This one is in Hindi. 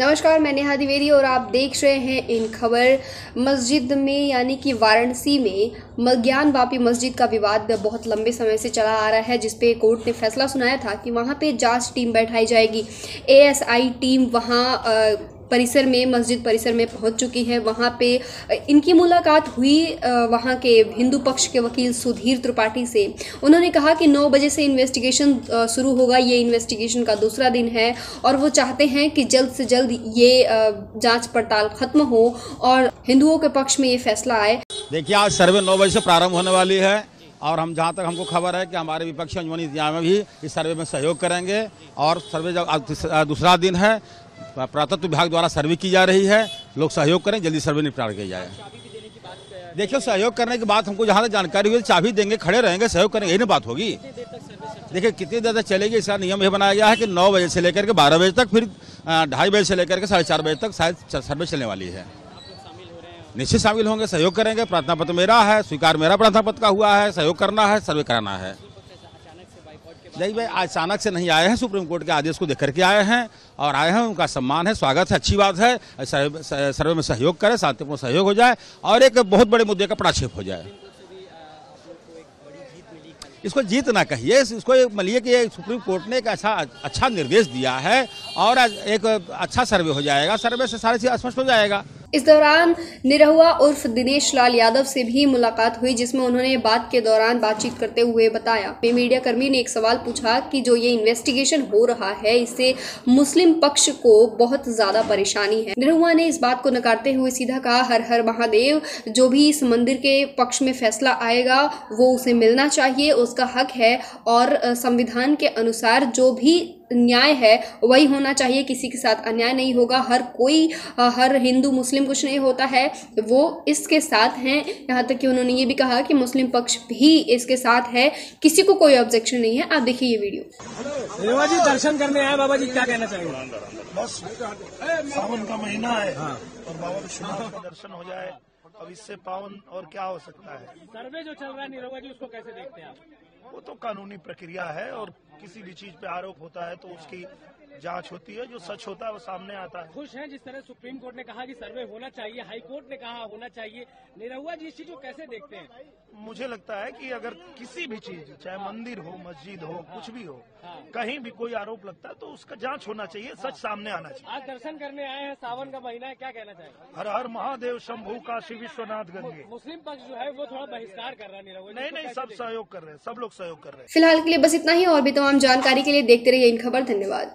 नमस्कार, मैं नेहा द्विवेदी और आप देख रहे हैं इन खबर। मस्जिद में यानी कि वाराणसी में ज्ञानवापी मस्जिद का विवाद बहुत लंबे समय से चला आ रहा है, जिसपे कोर्ट ने फैसला सुनाया था कि वहां पे जांच टीम बैठाई जाएगी। एएसआई टीम वहां परिसर में, मस्जिद परिसर में पहुंच चुकी है। वहाँ पे इनकी मुलाकात हुई वहाँ के हिंदू पक्ष के वकील सुधीर त्रिपाठी से। उन्होंने कहा कि 9 बजे से इन्वेस्टिगेशन शुरू होगा। ये इन्वेस्टिगेशन का दूसरा दिन है और वो चाहते हैं कि जल्द से जल्द ये जांच पड़ताल खत्म हो और हिंदुओं के पक्ष में ये फैसला आए। देखिए, आज सर्वे 9 बजे से प्रारंभ होने वाली है और हम जहाँ तक हमको खबर है कि हमारे विपक्षी अंजमानी में भी इस सर्वे में सहयोग करेंगे। और सर्वे जब दूसरा दिन है, प्रातत्व विभाग द्वारा सर्वे की जा रही है। लोग सहयोग करें, जल्दी सर्वे निपटा के जाए। देखिए, सहयोग करने की बात हमको जहाँ तक जानकारी हुई, चाबी देंगे, खड़े रहेंगे, सहयोग करेंगे, यही ना बात होगी। देखिए, कितनी देर तक चलेगी, इसका नियम यह बनाया गया है कि 9 बजे से लेकर के 12 बजे तक, फिर 2:30 बजे से लेकर के 4:30 बजे तक शायद सर्वे चलने वाली है। निश्चित शामिल होंगे, सहयोग करेंगे। प्रार्थना पत्र मेरा है, स्वीकार मेरा प्रार्थना पत्र का हुआ है, सहयोग करना है, सर्वे कराना है। नहीं भाई, अचानक से नहीं आए हैं, सुप्रीम कोर्ट के आदेश को देख करके आए हैं और आए हैं, उनका सम्मान है, स्वागत है, अच्छी बात है। सर्वे में सहयोग करें, शांतिपूर्ण सहयोग हो जाए और एक बहुत बड़े मुद्दे का प्राक्षेप हो जाए। इसको जीत ना कहिए, इसको मानिए कि सुप्रीम कोर्ट ने एक अच्छा निर्देश दिया है और एक अच्छा सर्वे हो जाएगा। सर्वे से सारी चीज स्पष्ट हो जाएगा। इस दौरान निरहुआ उर्फ दिनेश लाल यादव से भी मुलाकात हुई, जिसमें उन्होंने बातचीत करते हुए बताया। मीडिया कर्मी ने एक सवाल पूछा कि जो ये इन्वेस्टिगेशन हो रहा है, इससे मुस्लिम पक्ष को बहुत ज्यादा परेशानी है। निरहुआ ने इस बात को नकारते हुए सीधा कहा, हर हर महादेव। जो भी इस मंदिर के पक्ष में फैसला आएगा वो उसे मिलना चाहिए, उसका हक है और संविधान के अनुसार जो भी न्याय है वही होना चाहिए। किसी के साथ अन्याय नहीं होगा। हर हिंदू मुस्लिम कुछ नहीं होता है, वो इसके साथ हैं। यहाँ तक कि उन्होंने ये भी कहा कि मुस्लिम पक्ष भी इसके साथ है, किसी को कोई ऑब्जेक्शन नहीं है। आप देखिए ये वीडियो। रेवा जी दर्शन करने आए, बाबा जी क्या कहना चाहेंगे? बस सावन का महीना है और बाबा विश्वनाथ का दर्शन हो जाए, अब इससे पावन और क्या हो सकता है। सर्वे जो चल रहा है निरहुआ जी, उसको कैसे देखते हैं आप? वो तो कानूनी प्रक्रिया है और किसी भी चीज पे आरोप होता है तो उसकी जांच होती है, जो सच होता है वो सामने आता है। खुश हैं जिस तरह सुप्रीम कोर्ट ने कहा कि सर्वे होना चाहिए, हाई कोर्ट ने कहा होना चाहिए, निरहुआ जी इस चीज को कैसे देखते हैं? मुझे लगता है कि अगर किसी भी चीज, चाहे मंदिर हो, मस्जिद हो, कुछ भी हो, कहीं भी कोई आरोप लगता है तो उसका जांच होना चाहिए, सच सामने आना चाहिए। आज दर्शन करने आए हैं, सावन का महीना है, क्या कहना चाहिए? हर हर महादेव शंभू काशी विश्वनाथ गंगे। मुस्लिम पक्ष जो है वो थोड़ा बहिष्कार कर रहा है निरहुआ जी। नहीं, सब सहयोग कर रहे हैं, सब लोग सहयोग कर रहे हैं। फिलहाल के लिए बस इतना ही और भी तमाम जानकारी के लिए देखते रहिए इन खबर। धन्यवाद।